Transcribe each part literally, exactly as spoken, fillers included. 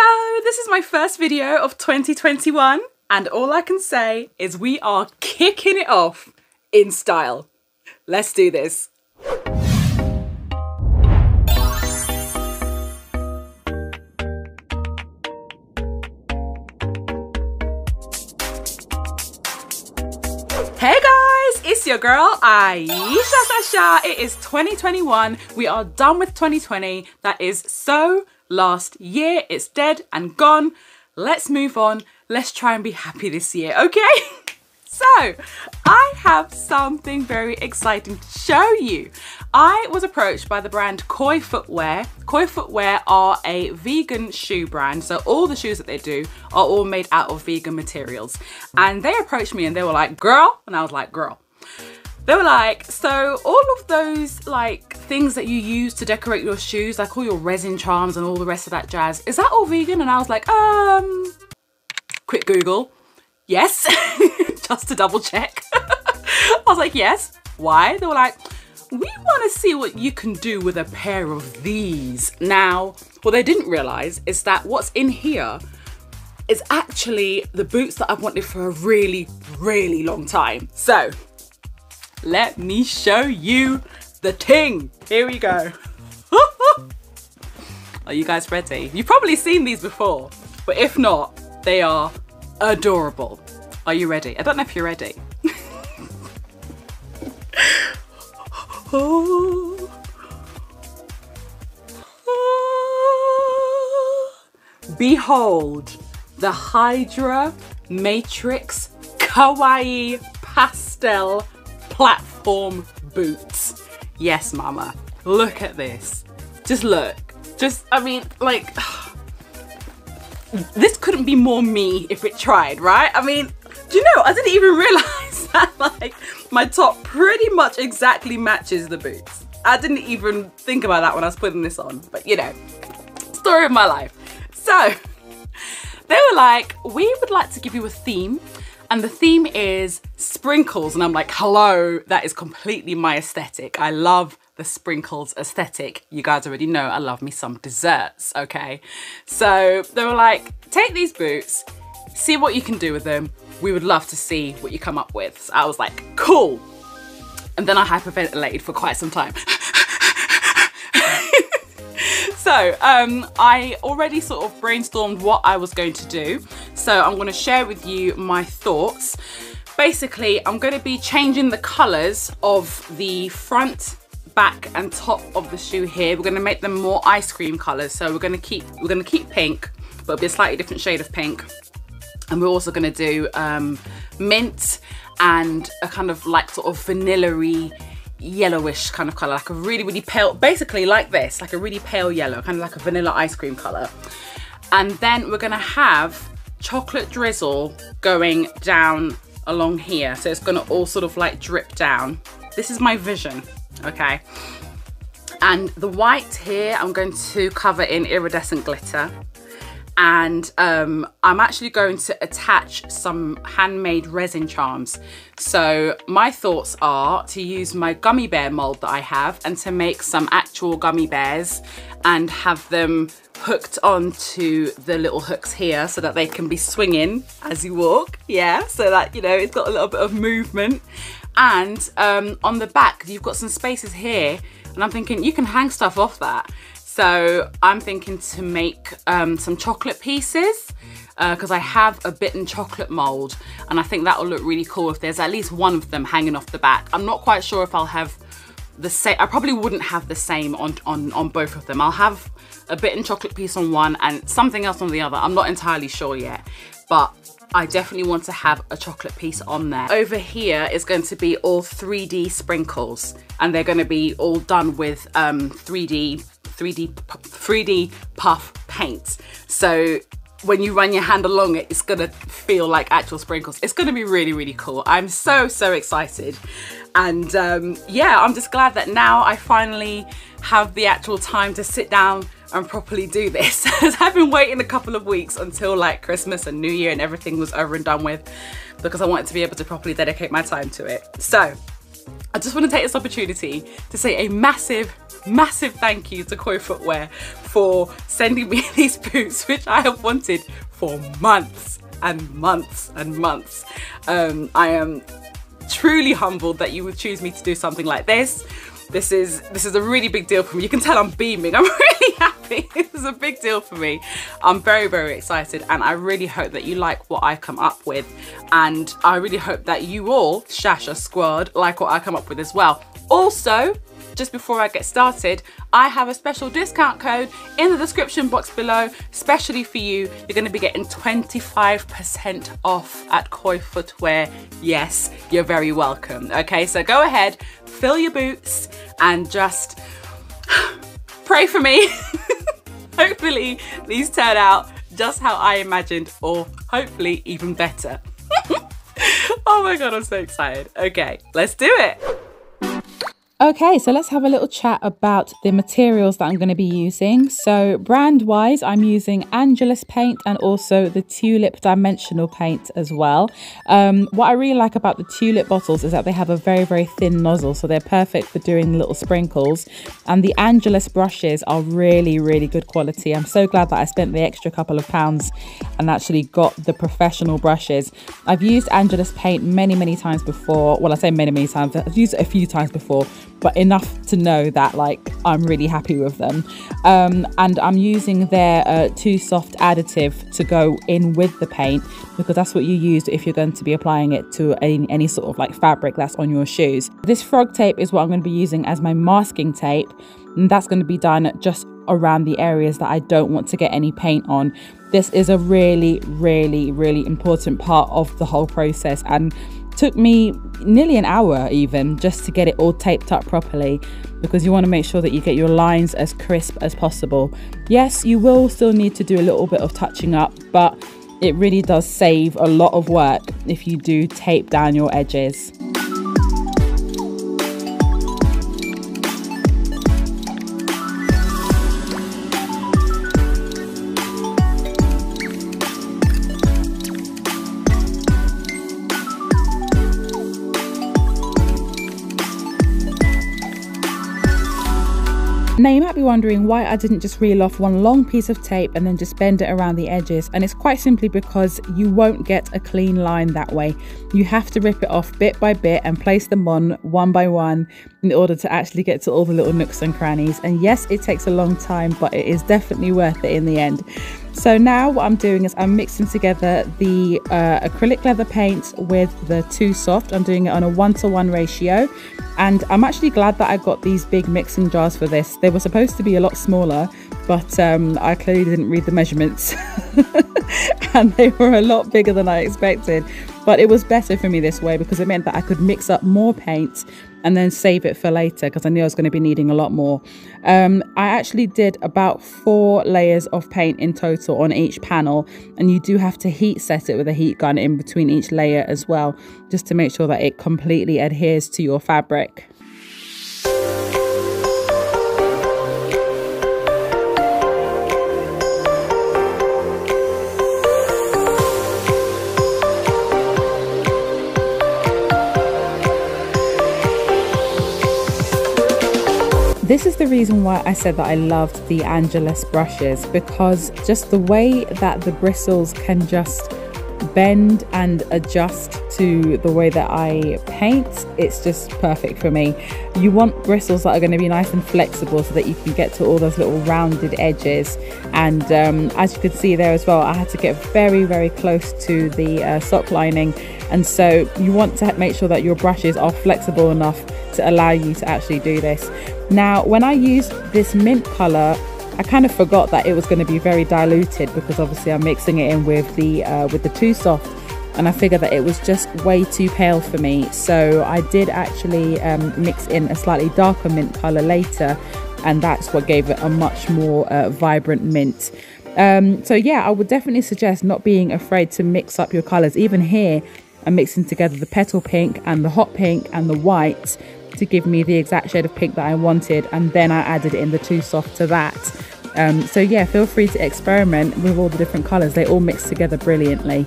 So this is my first video of twenty twenty-one, and all I can say is we are kicking it off in style. Let's do this. Hey guys, it's your girl Aisha Sasha. It is twenty twenty-one. We are done with twenty twenty. That is so last year. It's dead and gone. Let's move on. Let's try and be happy this year, okay? So, I have something very exciting to show you. I was approached by the brand Koi Footwear. Koi Footwear are a vegan shoe brand, so all the shoes that they do are all made out of vegan materials. And they approached me and they were like, girl, and I was like, girl. They were like, so all of those like things that you use to decorate your shoes, like all your resin charms and all the rest of that jazz, is that all vegan? And I was like, um, quick Google. Yes, just to double check. I was like, yes, why? They were like, we want to see what you can do with a pair of these. Now, what they didn't realize is that what's in here is actually the boots that I've wanted for a really, really long time. So let me show you the ting. Here we go. Are you guys ready? You've probably seen these before, but if not, they are adorable. Are you ready? I don't know if you're ready. Oh. Oh. Behold the Hydra Matrix Kawaii Pastel Platform Boots. Yes, mama. Look at this. Just look. Just, I mean, like... This couldn't be more me if it tried, right? I mean, do you know, I didn't even realize that like my top pretty much exactly matches the boots. I didn't even think about that when I was putting this on, but you know, story of my life. So they were like, we would like to give you a theme, and the theme is sprinkles. And I'm like, hello, that is completely my aesthetic. I love the sprinkles aesthetic. You guys already know I love me some desserts, okay? So they were like, take these boots, see what you can do with them. We would love to see what you come up with. So I was like, cool. And then I hyperventilated for quite some time. So um, I already sort of brainstormed what I was going to do. So I'm gonna share with you my thoughts. Basically, I'm gonna be changing the colors of the front, back and top of the shoe here. We're going to make them more ice cream colors, so we're going to keep we're going to keep pink, but it'll be a slightly different shade of pink, and we're also going to do um mint and a kind of like sort of vanilla-y yellowish kind of color, like a really really pale, basically like this, like a really pale yellow, kind of like a vanilla ice cream color. And then we're going to have chocolate drizzle going down along here, so it's going to all sort of like drip down. This is my vision, okay? And the white here I'm going to cover in iridescent glitter, and um, I'm actually going to attach some handmade resin charms. So my thoughts are to use my gummy bear mold that I have and to make some actual gummy bears and have them hooked onto the little hooks here so that they can be swinging as you walk, yeah, so that, you know, it's got a little bit of movement. And um, on the back, you've got some spaces here, and I'm thinking you can hang stuff off that. So I'm thinking to make um, some chocolate pieces, because uh, I have a bitten chocolate mold, and I think that will look really cool if there's at least one of them hanging off the back. I'm not quite sure if I'll have the same. I probably wouldn't have the same on, on, on both of them. I'll have a bitten chocolate piece on one and something else on the other. I'm not entirely sure yet, but I definitely want to have a chocolate piece on there. Over here is going to be all three D sprinkles, and they're going to be all done with um, three D puff paint. So when you run your hand along it, it's going to feel like actual sprinkles. It's going to be really, really cool. I'm so, so excited. And um, yeah, I'm just glad that now I finally have the actual time to sit down and properly do this. I've been waiting a couple of weeks until like Christmas and New Year and everything was over and done with, because I wanted to be able to properly dedicate my time to it. So I just want to take this opportunity to say a massive, massive thank you to Koi Footwear for sending me these boots, which I have wanted for months and months and months. Um, I am truly humbled that you would choose me to do something like this. This is this is a really big deal for me. You can tell I'm beaming. I'm really happy. This is a big deal for me. I'm very, very excited, and I really hope that you like what I come up with. And I really hope that you all, Shasha Squad, like what I come up with as well. Also, just before I get started, I have a special discount code in the description box below, especially for you. You're going to be getting twenty-five percent off at Koi Footwear. Yes, you're very welcome. Okay, so go ahead, fill your boots, and just pray for me. Hopefully these turn out just how I imagined, or hopefully even better. Oh my God, I'm so excited. Okay, let's do it. Okay, so let's have a little chat about the materials that I'm going to be using. So brand-wise, I'm using Angelus paint and also the Tulip Dimensional paint as well. Um, what I really like about the Tulip bottles is that they have a very, very thin nozzle, so they're perfect for doing little sprinkles. And the Angelus brushes are really, really good quality. I'm so glad that I spent the extra couple of pounds and actually got the professional brushes. I've used Angelus paint many, many times before. Well, I say many, many times. I've used it a few times before, but enough to know that like I'm really happy with them. Um, and I'm using their uh, Too Soft additive to go in with the paint, because that's what you use if you're going to be applying it to any, any sort of like fabric that's on your shoes. This frog tape is what I'm going to be using as my masking tape, and that's going to be done just around the areas that I don't want to get any paint on. This is a really, really, really important part of the whole process, and took me nearly an hour even just to get it all taped up properly, because you want to make sure that you get your lines as crisp as possible. Yes, you will still need to do a little bit of touching up, but it really does save a lot of work if you do tape down your edges. Now you might be wondering why I didn't just reel off one long piece of tape and then just bend it around the edges, and it's quite simply because you won't get a clean line that way. You have to rip it off bit by bit and place them on one by one in order to actually get to all the little nooks and crannies. And yes, it takes a long time, but it is definitely worth it in the end. So now what I'm doing is I'm mixing together the uh, acrylic leather paint with the Too Soft. I'm doing it on a one-to-one ratio, and I'm actually glad that I got these big mixing jars for this. They were supposed to be a lot smaller, but um, I clearly didn't read the measurements and they were a lot bigger than I expected. But it was better for me this way, because it meant that I could mix up more paint and then save it for later, because I knew I was going to be needing a lot more. Um, I actually did about four layers of paint in total on each panel, and you do have to heat set it with a heat gun in between each layer as well, just to make sure that it completely adheres to your fabric. This is the reason why I said that I loved the Angelus brushes, because just the way that the bristles can just bend and adjust to the way that I paint, it's just perfect for me. You want bristles that are going to be nice and flexible so that you can get to all those little rounded edges. And um, as you can see there as well, I had to get very, very close to the uh, sock lining. And so you want to make sure that your brushes are flexible enough to allow you to actually do this. Now, when I used this mint colour, I kind of forgot that it was going to be very diluted, because obviously I'm mixing it in with the uh, with the Too Soft, and I figured that it was just way too pale for me. So I did actually um, mix in a slightly darker mint colour later, and that's what gave it a much more uh, vibrant mint. Um, so yeah, I would definitely suggest not being afraid to mix up your colours. Even here, I'm mixing together the petal pink and the hot pink and the white to give me the exact shade of pink that I wanted, and then I added in the Too Soft to that. Um, so yeah, feel free to experiment with all the different colours. They all mix together brilliantly.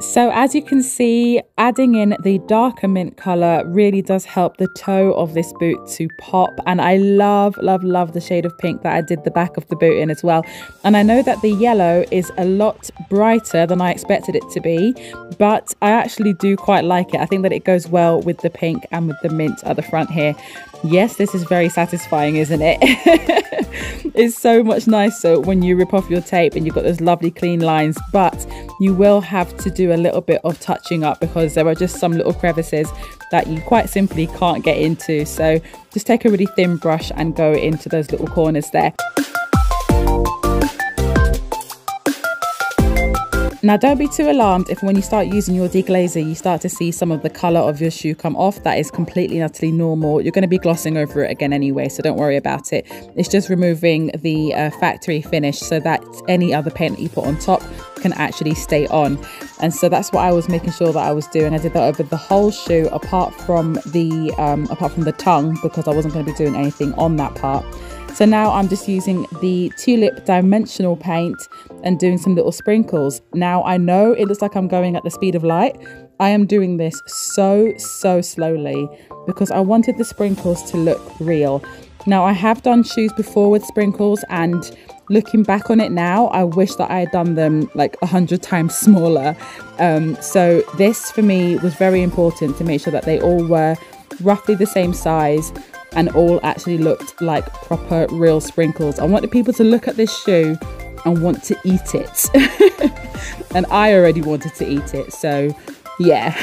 So as you can see, adding in the darker mint colour really does help the toe of this boot to pop, and I love, love, love the shade of pink that I did the back of the boot in as well. And I know that the yellow is a lot brighter than I expected it to be, but I actually do quite like it. I think that it goes well with the pink and with the mint at the front here. Yes, this is very satisfying, isn't it? It's so much nicer when you rip off your tape and you've got those lovely clean lines, but you will have to do a little bit of touching up because there are just some little crevices that you quite simply can't get into. So just take a really thin brush and go into those little corners there. Now, don't be too alarmed if when you start using your deglazer, you start to see some of the colour of your shoe come off. That is completely and utterly normal. You're going to be glossing over it again anyway, so don't worry about it. It's just removing the uh, factory finish so that any other paint that you put on top can actually stay on. And so that's what I was making sure that I was doing. I did that over the whole shoe apart from the, um, apart from the tongue, because I wasn't going to be doing anything on that part. So now I'm just using the Tulip Dimensional paint and doing some little sprinkles. Now I know it looks like I'm going at the speed of light. I am doing this so, so slowly because I wanted the sprinkles to look real. Now I have done shoes before with sprinkles, and looking back on it now, I wish that I had done them like a hundred times smaller. Um, so this for me was very important to make sure that they all were roughly the same size and all actually looked like proper real sprinkles. I wanted people to look at this shoe and want to eat it. And I already wanted to eat it, so yeah,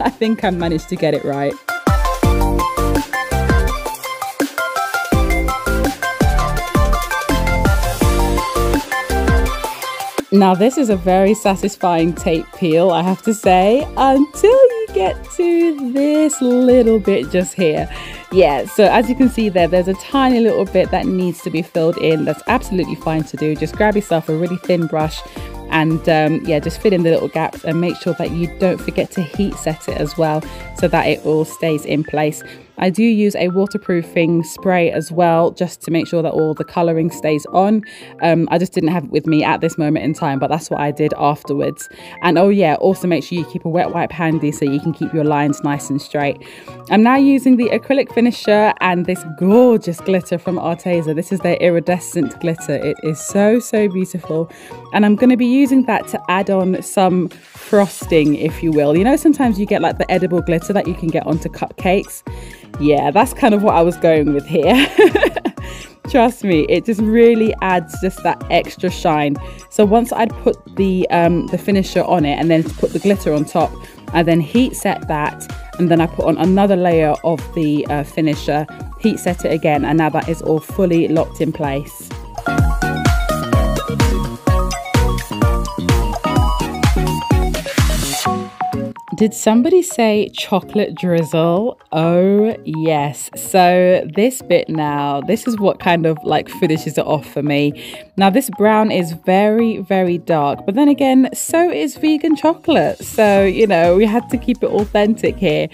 I think I managed to get it right. Now this is a very satisfying tape peel, I have to say, until you get to this little bit just here. Yeah, so as you can see there, there's a tiny little bit that needs to be filled in. That's absolutely fine to do. Just grab yourself a really thin brush and um, yeah, just fill in the little gaps and make sure that you don't forget to heat set it as well so that it all stays in place. I do use a waterproofing spray as well, just to make sure that all the colouring stays on. Um, I just didn't have it with me at this moment in time, but that's what I did afterwards. And oh yeah, also make sure you keep a wet wipe handy so you can keep your lines nice and straight. I'm now using the acrylic finisher and this gorgeous glitter from Arteza. This is their iridescent glitter. It is so, so beautiful. And I'm going to be using that to add on some frosting, if you will. You know, sometimes you get like the edible glitter that you can get onto cupcakes. Yeah, that's kind of what I was going with here. Trust me, it just really adds just that extra shine. So once I'd put the um, the finisher on it and then put the glitter on top, I then heat set that, and then I put on another layer of the uh, finisher, heat set it again, and now that is all fully locked in place. Did somebody say chocolate drizzle? Oh yes. So this bit now, this is what kind of like finishes it off for me. Now this brown is very, very dark, but then again, so is vegan chocolate. So, you know, we had to keep it authentic here.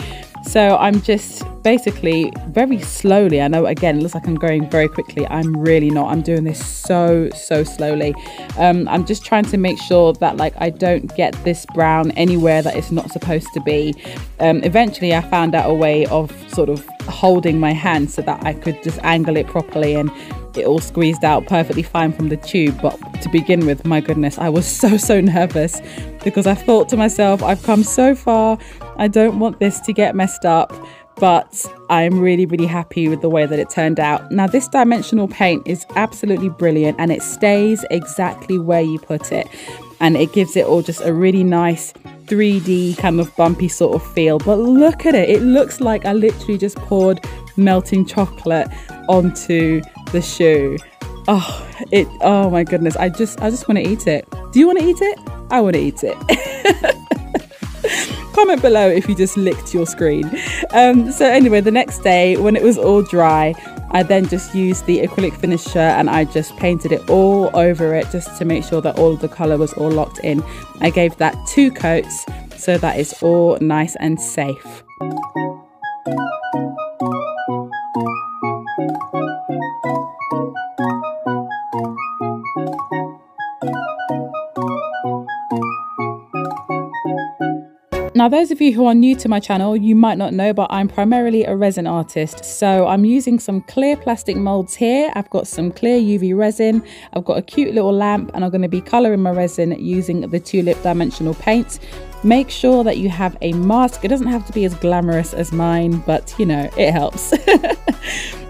So I'm just basically very slowly, I know again, it looks like I'm going very quickly. I'm really not, I'm doing this so, so slowly. Um, I'm just trying to make sure that like I don't get this brown anywhere that it's not supposed to be. Um, eventually I found out a way of sort of holding my hand so that I could just angle it properly and it all squeezed out perfectly fine from the tube. But to begin with, my goodness, I was so, so nervous because I thought to myself, I've come so far, I don't want this to get messed up, but I'm really, really happy with the way that it turned out. Now this dimensional paint is absolutely brilliant and it stays exactly where you put it, and it gives it all just a really nice three D kind of bumpy sort of feel. But look at it, it looks like I literally just poured melting chocolate onto the shoe. Oh, it, oh my goodness, I just I just want to eat it. Do you want to eat it? I want to eat it. Comment below if you just licked your screen. Um, so anyway, the next day when it was all dry, I then just used the acrylic finisher and I just painted it all over it just to make sure that all of the colour was all locked in. I gave that two coats so that it's all nice and safe. Now, those of you who are new to my channel, you might not know, but I'm primarily a resin artist. So I'm using some clear plastic molds here. I've got some clear U V resin. I've got a cute little lamp and I'm going to be colouring my resin using the Tulip Dimensional paints. Make sure that you have a mask. It doesn't have to be as glamorous as mine, but you know, it helps.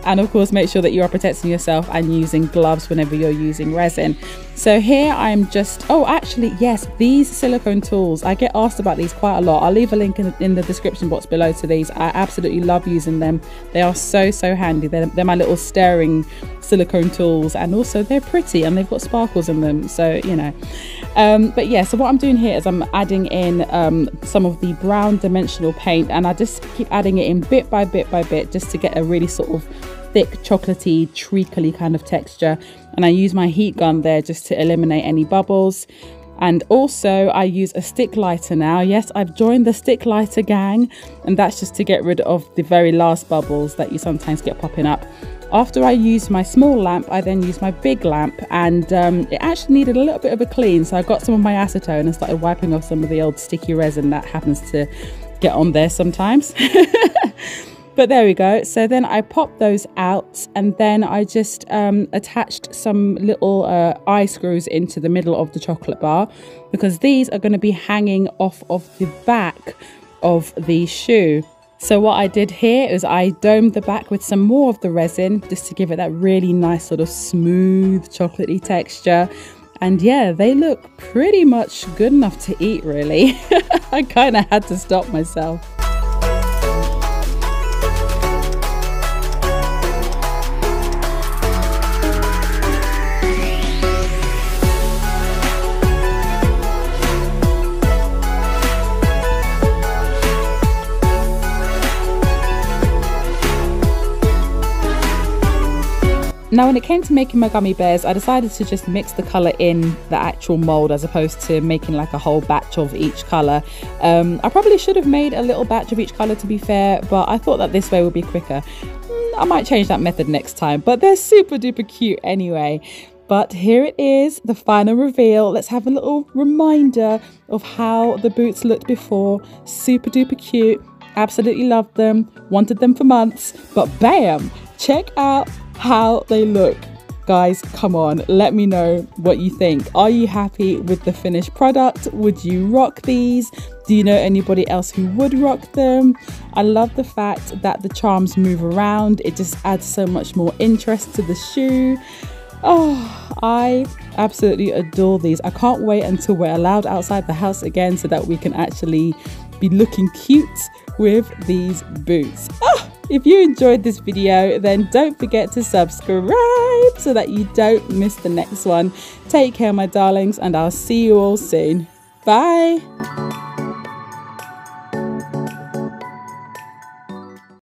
And of course, make sure that you are protecting yourself and using gloves whenever you're using resin. So here I'm just, oh, actually, yes, these silicone tools. I get asked about these quite a lot. I'll leave a link in, in the description box below to these. I absolutely love using them. They are so, so handy. They're, they're my little stirring silicone tools, and also they're pretty and they've got sparkles in them. So, you know, um, but yeah, so what I'm doing here is I'm adding in um, some of the brown dimensional paint, and I just keep adding it in bit by bit by bit just to get a really sort of thick chocolatey treacly kind of texture. And I use my heat gun there just to eliminate any bubbles. And also I use a stick lighter now. Yes, I've joined the stick lighter gang, and that's just to get rid of the very last bubbles that you sometimes get popping up. After I used my small lamp, I then used my big lamp, and um, it actually needed a little bit of a clean, so I got some of my acetone and started wiping off some of the old sticky resin that happens to get on there sometimes. But there we go. So then I popped those out, and then I just um, attached some little uh, eye screws into the middle of the chocolate bar, because these are going to be hanging off of the back of the shoe. So what I did here is I domed the back with some more of the resin just to give it that really nice sort of smooth chocolatey texture. And yeah, they look pretty much good enough to eat, really. I kind of had to stop myself. Now, when it came to making my gummy bears, I decided to just mix the colour in the actual mould as opposed to making like a whole batch of each colour. Um, I probably should have made a little batch of each colour, to be fair, but I thought that this way would be quicker. I might change that method next time, but they're super duper cute anyway. But here it is, the final reveal. Let's have a little reminder of how the boots looked before. Super duper cute. Absolutely loved them. Wanted them for months. But bam! Check out how they look, guys. Come on, let me know what you think. Are you happy with the finished product? Would you rock these? Do you know anybody else who would rock them? I love the fact that the charms move around. It just adds so much more interest to the shoe. Oh, I absolutely adore these. I can't wait until we're allowed outside the house again so that we can actually be looking cute with these boots. Oh! If you enjoyed this video, then don't forget to subscribe so that you don't miss the next one. Take care, my darlings, and I'll see you all soon. Bye!